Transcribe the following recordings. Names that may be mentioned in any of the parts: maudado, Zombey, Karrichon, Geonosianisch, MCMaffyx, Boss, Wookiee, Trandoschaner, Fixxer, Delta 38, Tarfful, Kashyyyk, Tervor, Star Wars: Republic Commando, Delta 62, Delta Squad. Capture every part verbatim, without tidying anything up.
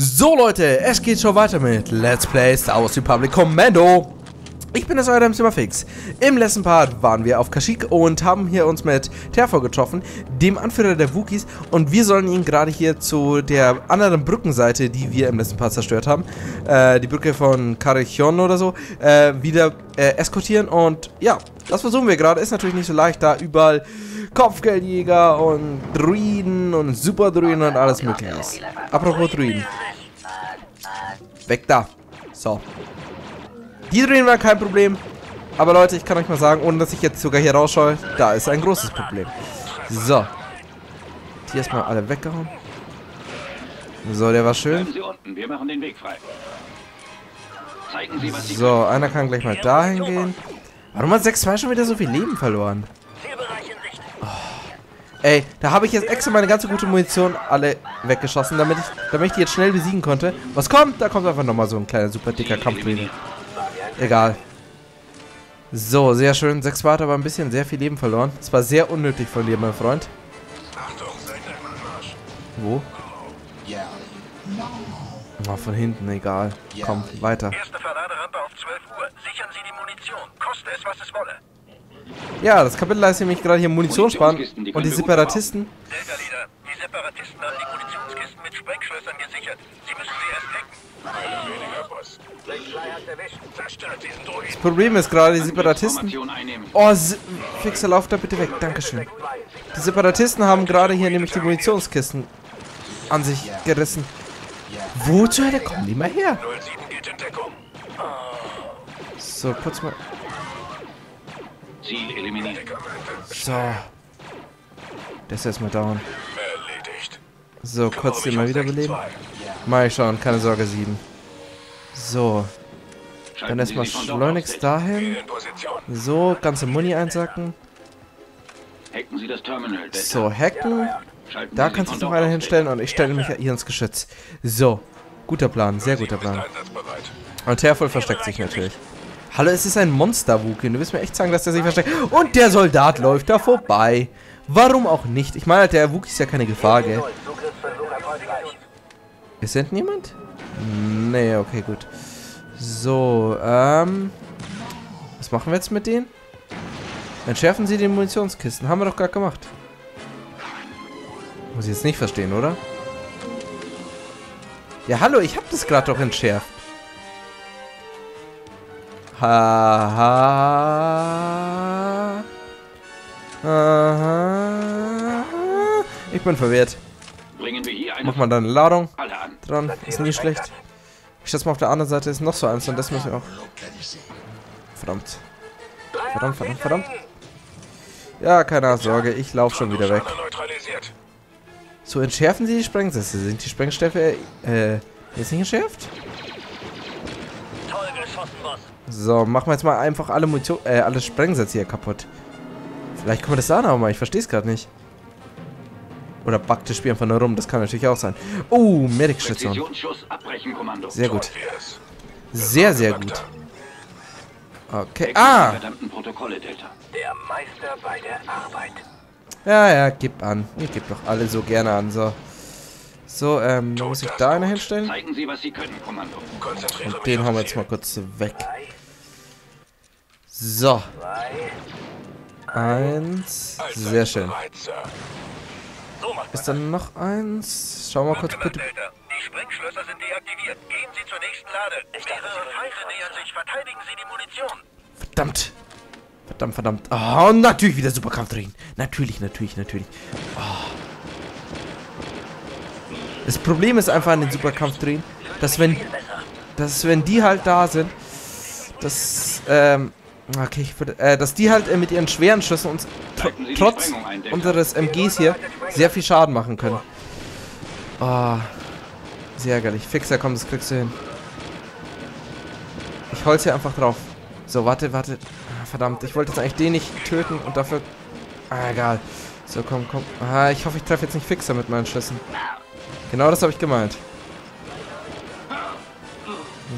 So Leute, es geht schon weiter mit Let's Play Star Wars: Republic Commando. Ich bin das euer MCMaffyx. Im letzten Part waren wir auf Kashyyyk und haben hier uns mit Tervor getroffen, dem Anführer der Wookiees, und wir sollen ihn gerade hier zu der anderen Brückenseite, die wir im letzten Part zerstört haben, äh, die Brücke von Karrichon oder so, äh, wieder äh, eskortieren. Und ja, das versuchen wir gerade. Ist natürlich nicht so leicht, da überall Kopfgeldjäger und Druiden und Superdruiden und alles mögliche ist. Apropos Druiden. Weg da. So. Die Druiden waren kein Problem. Aber Leute, ich kann euch mal sagen, ohne dass ich jetzt sogar hier rausschaue, da ist ein großes Problem. So. Die erstmal alle weggehauen. So, der war schön. So, einer kann gleich mal dahin gehen. Warum hat sechs zwei schon wieder so viel Leben verloren? Oh. Ey, da habe ich jetzt extra meine ganze gute Munition alle weggeschossen, damit ich, damit ich die jetzt schnell besiegen konnte. Was kommt? Da kommt einfach nochmal so ein kleiner, super dicker Kampfdruide. Egal. So, sehr schön. sechs zwei hat aber ein bisschen sehr viel Leben verloren. Das war sehr unnötig von dir, mein Freund. Wo? Oh, von hinten, egal. Komm, weiter. Ja, das Kapitel heißt nämlich gerade hier Munition sparen und die Separatisten. Delta-Leader, die Separatisten haben die Munitionskisten mit Sprengschlössern gesichert. Sie müssen sie erst hacken. Zerstört diesen Druiden. Das Problem ist gerade die Separatisten. Oh, Fixxer, lauf da bitte weg. Dankeschön. Die Separatisten haben gerade hier nämlich die Munitionskisten an sich gerissen. Wo zur Hölle kommen die mal her? So, kurz mal. Ziel eliminiert. So. Das ist erstmal down. So, kurz den mal wiederbeleben. Mach ich schon, keine Sorge, sieben. So. Dann erstmal schleunigst dahin. So, ganze Muni einsacken. So, hacken. Da kannst du noch einer hinstellen und ich stelle mich hier ins Geschütz. So. Guter Plan, sehr guter Plan. Und Tervor versteckt sich natürlich. Hallo, es ist ein Monster-Wookie. Du willst mir echt sagen, dass der sich versteckt. Und der Soldat läuft da vorbei. Warum auch nicht? Ich meine, der Wookie ist ja keine Gefahr, gell? Ist denn niemand? Nee, okay, gut. So, ähm... was machen wir jetzt mit denen? Entschärfen Sie die Munitionskisten. Haben wir doch gerade gemacht. Muss ich jetzt nicht verstehen, oder? Ja, hallo, ich hab das gerade doch entschärft. Haha. Aha. Ich bin verwirrt. Mach mal dann eine Ladung dran. Ist nie schlecht. Ich schätze mal, auf der anderen Seite ist noch so eins und das müssen wir auch. Verdammt. Verdammt, verdammt, verdammt. Ja, keine Sorge, ich laufe schon wieder weg. So, entschärfen Sie die Sprengsätze. Sind die Sprengstäffe äh, jetzt nicht entschärft? So, machen wir jetzt mal einfach alle Munition, äh, alle Sprengsätze hier kaputt. Vielleicht können wir das da noch mal, ich verstehe es gerade nicht. Oder backt das Spiel einfach nur rum, das kann natürlich auch sein. Oh, Medic-Station. Sehr gut. Sehr, sehr gut. Okay, ah! Ja, ja, gib an. Ihr gebt doch alle so gerne an, so. So, ähm, muss ich da einer hinstellen? Und den haben wir jetzt mal kurz weg. So. Eins. Sehr schön. Ist dann noch eins? Schauen wir mal kurz bitte. Die Sprengschlösser sind deaktiviert. Gehen Sie zur nächsten Lade. Mehrere Feinde nähern sich. Verteidigen Sie die Munition. Verdammt. Verdammt, verdammt. Oh, und natürlich wieder Superkampf drin. Natürlich, natürlich, natürlich. Oh. Das Problem ist einfach an den Superkampfdrehen, dass wenn, dass wenn die halt da sind, dass, ähm, okay, ich würde, äh, dass die halt äh, mit ihren schweren Schüssen uns tr trotz unseres M Gs hier sehr viel Schaden machen können. Oh, sehr ärgerlich. Fixxer, komm, das kriegst du hin. Ich hol's hier einfach drauf. So, warte, warte. Verdammt, ich wollte jetzt eigentlich den nicht töten und dafür... Ah, egal. So, komm, komm. Ah, ich hoffe, ich treffe jetzt nicht Fixxer mit meinen Schüssen. Genau das habe ich gemeint.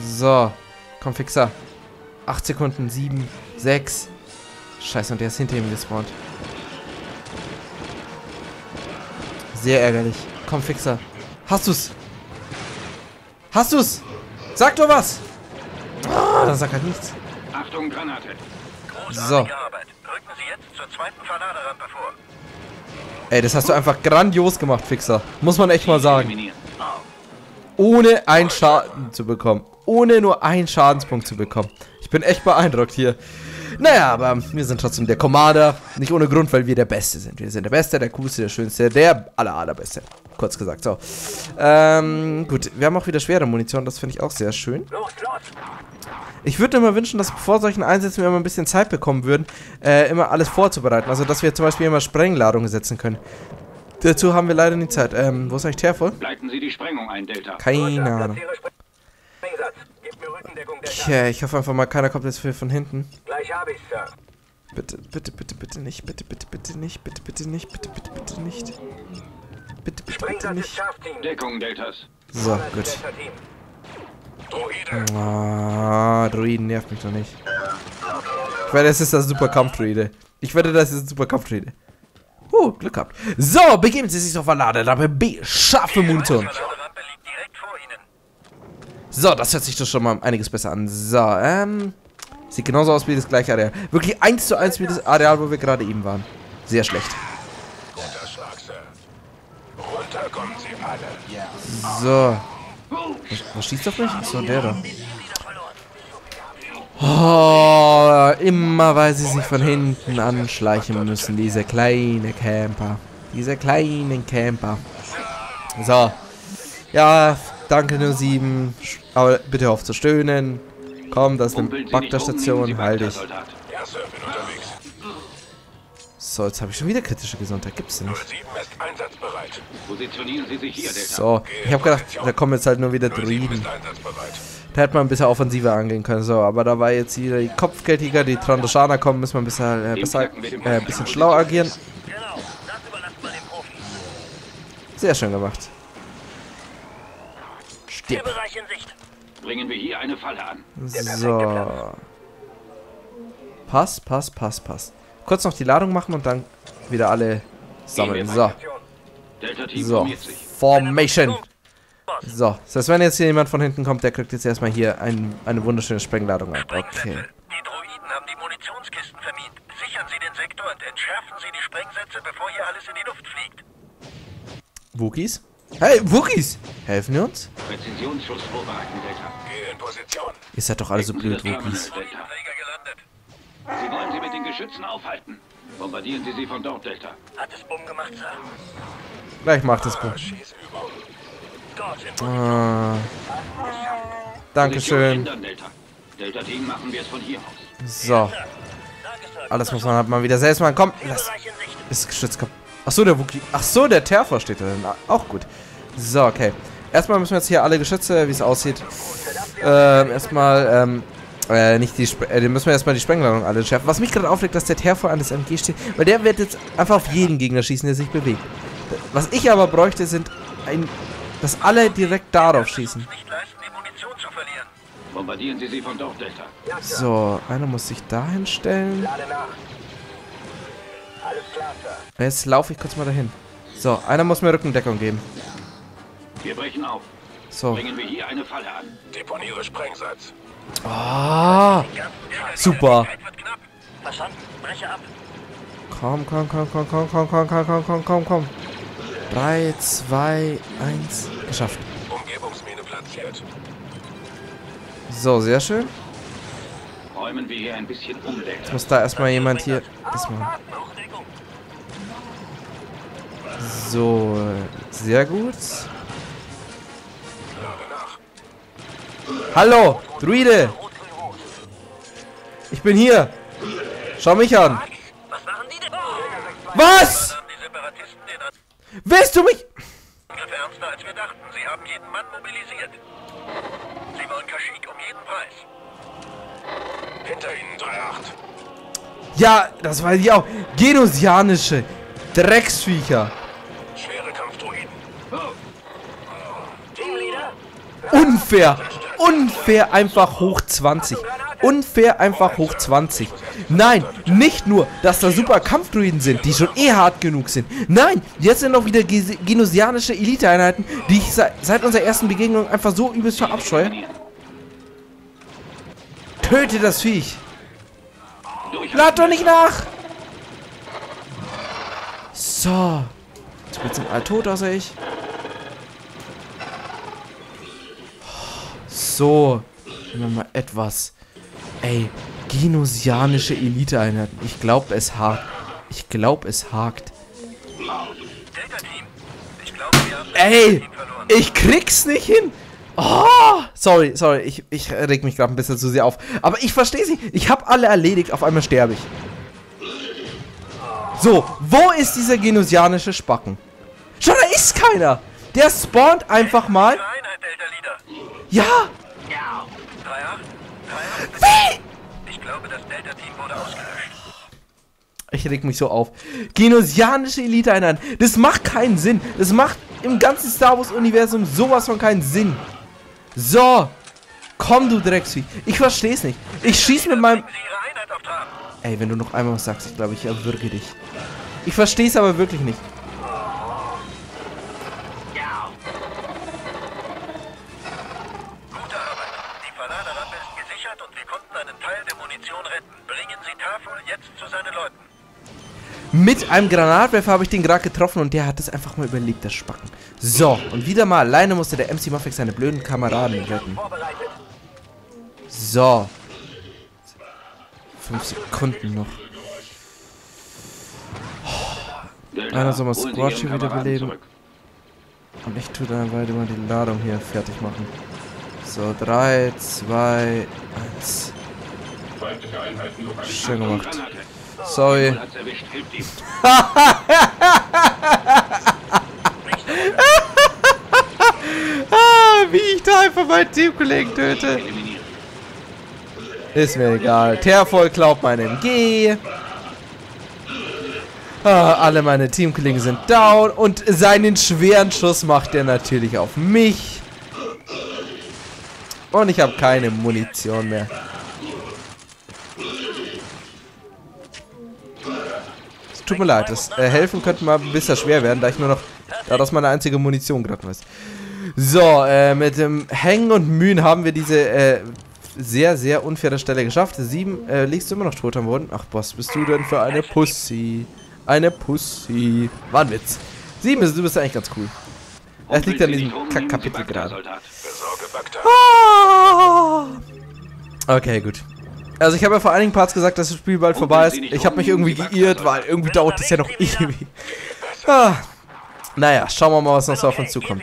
So. Komm, Fixxer. acht Sekunden. sieben, sechs. Scheiße, und der ist hinter ihm gespawnt. Sehr ärgerlich. Komm, Fixxer. Hast du's? Hast du's? Sag doch was! Ah, dann sagt er nichts. Achtung, Granate. So. Rücken Sie jetzt zur zweiten Verladerampe vor. Ey, das hast du einfach grandios gemacht, Fixxer. Muss man echt mal sagen. Ohne einen Schaden zu bekommen. Ohne nur einen Schadenspunkt zu bekommen. Ich bin echt beeindruckt hier. Naja, aber wir sind trotzdem der Commander. Nicht ohne Grund, weil wir der Beste sind. Wir sind der Beste, der Coolste, der Schönste, der aller, allerbeste. Kurz gesagt, so. Ähm, gut. Wir haben auch wieder schwere Munition. Das finde ich auch sehr schön. Ich würde mir immer wünschen, dass vor solchen Einsätzen wir immer ein bisschen Zeit bekommen würden, äh, immer alles vorzubereiten. Also, dass wir zum Beispiel immer Sprengladungen setzen können. Dazu haben wir leider nicht Zeit. Ähm, wo ist eigentlich Tervor? Leiten Sie die Sprengung ein, Delta. Keine Ahnung. Okay, ich hoffe einfach mal, keiner kommt jetzt von hinten. Gleich habe ich, Sir. Bitte, bitte, bitte, bitte nicht, bitte, bitte, bitte nicht, bitte, bitte nicht, bitte, bitte, bitte nicht. Bitte, bitte, bitte nicht. Deckung, Deltas. So, gut. Ah, Druiden nervt mich doch nicht. Ich werde, das ist das super Kampfdruide. Ich werde, das ist ein super Kampfdruide. Uh, Glück gehabt. So, begeben Sie sich auf Verladerampe B. Scharfe Munition. So, das hört sich doch schon mal einiges besser an. So, ähm. Sieht genauso aus wie das gleiche Areal. Wirklich eins zu eins wie das Areal, wo wir gerade eben waren. Sehr schlecht. So. Was schießt auf mich? Achso, der da. Oh, immer weil sie sich von hinten anschleichen müssen. Diese kleinen Camper. Diese kleinen Camper. So. Ja, danke null sieben. Aber bitte hör auf zu stöhnen. Komm, das ist eine Bagda-Station. Halt dich. So, jetzt habe ich schon wieder kritische Gesundheit. Gibt's denn nicht? So, ich habe gedacht, da kommen jetzt halt nur wieder Druiden. Da hätte man ein bisschen offensiver angehen können. So, aber da war jetzt wieder die Kopfgeldjäger, die Trandoschaner kommen, müssen wir ein bisschen, äh, besser, äh, ein bisschen schlau agieren. Sehr schön gemacht. Stirb. Bringen wir hier eine Falle an. So. Pass, pass, pass, pass. Kurz noch die Ladung machen und dann wieder alle sammeln. So. So. Formation. So. Das heißt, wenn jetzt hier jemand von hinten kommt, der kriegt jetzt erstmal hier ein, eine wunderschöne Sprengladung ab. Okay. Die Droiden haben die Munitionskisten vermint. Sichern Sie den Sektor und entschärfen Sie die Sprengsätze, bevor hier alles in die Luft fliegt. Wookies? Hey, Wookies! Helfen wir uns? Ihr seid doch alle so blöd, Wookies. Sie wollen sie mit den Geschützen aufhalten. Bombardieren Sie sie von dort, Delta. Hat es Bumm gemacht, Sir? Gleich macht es Bumm. Ah. Dankeschön. So. Alles muss man halt mal wieder selbst machen. Komm, lass. Ist Geschütz kaputt. Achso, der Wookie. Achso, der Tervor steht da. Auch gut. So, okay. Erstmal müssen wir jetzt hier alle Geschütze, wie es aussieht. Ähm, erstmal, ähm. Äh, nicht die Spre äh, müssen wir erstmal die Sprengladung alle schärfen. Was mich gerade aufregt, dass der Tervor an das M G steht. Weil der wird jetzt einfach auf jeden Gegner schießen, der sich bewegt. Was ich aber bräuchte, sind ein... dass alle direkt darauf schießen. So, einer muss sich da hinstellen. Jetzt laufe ich kurz mal dahin. So, einer muss mir Rückendeckung geben. Wir brechen auf. So. Bringen wir hier eine Falle an. Deponiere Sprengsatz. Ah, super. Komm, komm, komm, komm, komm, komm, komm, komm, komm, komm, komm, komm. drei, zwei, eins. Geschafft. Umgebungsmine platziert. So, sehr schön. Räumen wir hier ein bisschen um. Jetzt muss da erstmal jemand hier. So, sehr gut. Hallo, Druide! Ich bin hier! Schau mich an! Was? Willst du mich? Sie haben jeden Mann mobilisiert. Sie wollen Kashyyyk um jeden Preis. Hinter ihnen drei acht. Ja, das weiß ich auch. Geonosianische Drecksviecher. Schwere Kampfdruiden. Unfair! Unfair einfach hoch zwanzig. unfair einfach hoch zwanzig. Nein, nicht nur, dass da super Kampfdruiden sind, die schon eh hart genug sind. Nein, jetzt sind noch wieder geonosianische Eliteeinheiten, die ich se seit unserer ersten Begegnung einfach so übelst verabscheue. Töte das Viech. Lad doch nicht nach. So. Jetzt wird es ein Altot, außer ich. So. Nehmen wir mal etwas. Ey. Geonosianische Eliteeinheiten. Ich glaube, es hakt. Ich glaube, es hakt. Ey. Ich krieg's nicht hin. Oh, sorry, sorry, ich, ich reg mich gerade ein bisschen zu sehr auf. Aber ich verstehe sie. Ich habe alle erledigt, auf einmal sterbe ich. So, wo ist dieser geonosianische Spacken? Schau, da ist keiner. Der spawnt einfach mal. Ja. Wie? Ich glaube, das Delta-Team wurde ausgelöscht. Ich reg mich so auf. Geonosianische Eliteeinheiten. Das macht keinen Sinn. Das macht im ganzen Star Wars-Universum sowas von keinen Sinn. So, komm du Drecksvieh. Ich versteh's nicht. Ich schieß mit meinem... Ey, wenn du noch einmal was sagst, ich glaube, ich erwürge dich. Ich versteh's aber wirklich nicht. Gute Arbeit. Die Verladerrampe ist gesichert und wir konnten einen Teil der Munition retten. Bringen Sie Tarfful jetzt zu seinen Leuten. Mit einem Granatwerfer habe ich den gerade getroffen und der hat es einfach mal überlebt, das Spacken. So, und wieder mal alleine musste der MCMaffyx seine blöden Kameraden retten. So. Fünf Sekunden noch. Oh. Einer soll mal Squatch hier wiederbeleben. Und ich tue dann weiter mal die Ladung hier fertig machen. So, drei, zwei, eins. Schön gemacht. Sorry. Ah, wie ich da einfach meinen Teamkollegen töte. Ist mir egal. Tervor klaut mein M G. Ah, alle meine Teamkollegen sind down. Und seinen schweren Schuss macht er natürlich auf mich. Und ich habe keine Munition mehr. Tut mir leid, das äh, helfen könnte mal ein bisschen schwer werden, da ich nur noch, da das meine einzige Munition gerade weiß. So, äh, mit dem Hängen und Mühen haben wir diese äh, sehr, sehr unfaire Stelle geschafft. Sieben, äh, liegst du immer noch tot am Boden? Ach, Boss, bist du denn für eine Pussy? Eine Pussy. War ein Witz. Sieben, du bist eigentlich ganz cool. Das liegt an diesem Kack-Kapitel gerade. Ah! Okay, gut. Also ich habe ja vor einigen Parts gesagt, dass das Spiel bald vorbei ist. Ich habe mich irgendwie geirrt, weil irgendwie dauert es ja noch ewig. Ah. Naja, schauen wir mal, was noch so auf uns zukommt.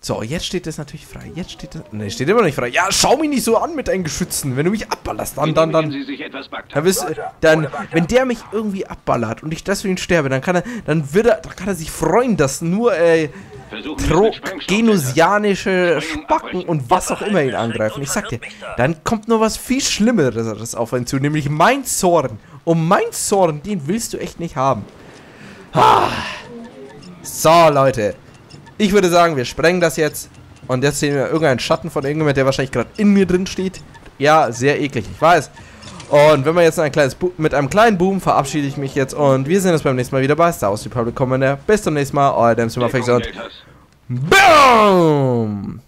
So, jetzt steht das natürlich frei. Jetzt steht das... Ne, steht immer noch nicht frei. Ja, schau mich nicht so an mit deinen Geschützen. Wenn du mich abballerst, dann, dann, dann... Dann, wirst, äh, dann wenn der mich irgendwie abballert und ich deswegen sterbe, dann kann er... Dann wird er... Dann kann er sich freuen, dass nur, äh... geonosianische Spacken und was auch immer ihn angreifen. Ich sag dir, dann kommt noch was viel Schlimmeres auf einen zu, nämlich mein Zorn. Und mein Zorn, den willst du echt nicht haben. Ah. So, Leute. Ich würde sagen, wir sprengen das jetzt. Und jetzt sehen wir irgendeinen Schatten von irgendjemandem, der wahrscheinlich gerade in mir drin steht. Ja, sehr eklig, ich weiß. Und wenn wir jetzt ein kleines Bo mit einem kleinen Boom verabschiede ich mich jetzt und wir sehen uns beim nächsten Mal wieder bei Star Wars Republic Commando. Bis zum nächsten Mal, euer MCMaffyx und BOOM!